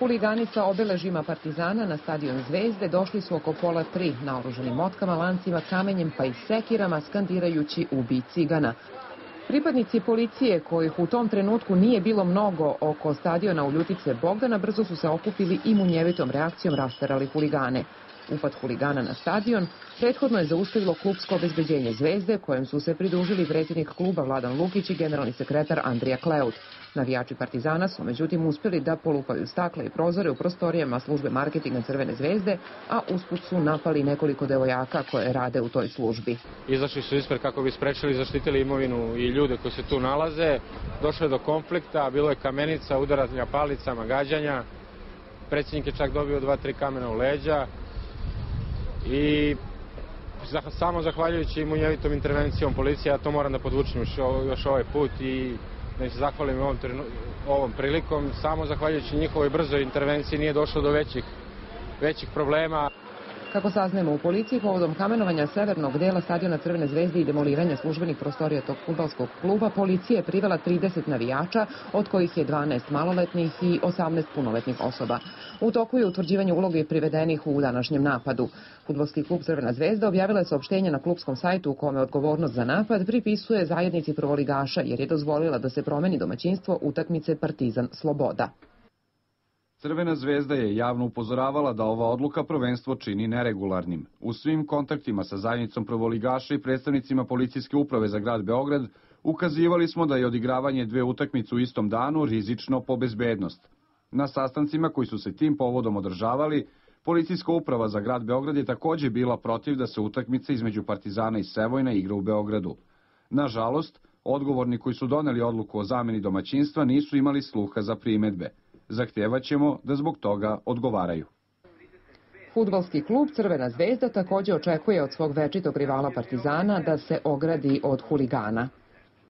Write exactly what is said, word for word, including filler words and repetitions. Huligani sa obeležima Partizana na stadion Zvezde došli su oko pola tri, naoružanim motkama, lancima, kamenjem pa i sekirama, skandirajući "Ubij Cigana". Pripadnici policije, kojih u tom trenutku nije bilo mnogo oko stadiona Uljutice Bogdana, brzo su se okupili i munjevitom reakcijom rasterali huligane. Upad huligana na stadion prethodno je zaustavilo klupsko obezbeđenje Zvezde, kojem su se pridružili predsjednik kluba Vladan Lukić i generalni sekretar Andrija Kleut. Navijači Partizana su međutim uspjeli da polupaju stakle i prozore u prostorijama službe marketinga Crvene zvezde, a usput su napali nekoliko devojaka koje rade u toj službi. Izašli su ispred kako bi sprečili i zaštitili imovinu i ljude koji se tu nalaze. Došlo je do konflikta, bilo je kamenica, udaranja palicama, gađanja. Predsjednik je čak dobio dva, tri kamena u leđa. I samo zahvaljujući munjevitom intervencijom policije, ja to moram da podvučim još ovaj put i da se zahvalim ovom prilikom, samo zahvaljujući njihovoj brzoj intervenciji nije došlo do većih problema. Kako saznajemo u policiji, povodom kamenovanja severnog dela stadiona Crvene zvezde i demoliranja službenih prostorija tog fudbalskog kluba, policija je privela trideset navijača, od kojih je dvanaest maloletnih i osamnaest punoletnih osoba. U toku je utvrđivanje uloge privedenih u današnjem napadu. Fudbalski klub Crvena zvezda objavila je saopštenje na klupskom sajtu u kome odgovornost za napad pripisuje zajednici prvoligaša, jer je dozvolila da se promeni domaćinstvo utakmice Partizan Sloboda. Crvena zvezda je javno upozoravala da ova odluka prvenstvo čini neregularnim. U svim kontaktima sa zajednicom prvoligaša i predstavnicima Policijske uprave za grad Beograd ukazivali smo da je odigravanje dve utakmice u istom danu rizično po bezbednost. Na sastancima koji su se tim povodom održavali, Policijska uprava za grad Beograd je takođe bila protiv da se utakmica između Partizana i Sevojna igra u Beogradu. Nažalost, odgovorni koji su doneli odluku o zameni domaćinstva nisu imali sluha za primedbe. Zahtevaćemo da zbog toga odgovaraju. Fudbalski klub Crvena zvezda takođe očekuje od svog večitog rivala Partizana da se ogradi od huligana.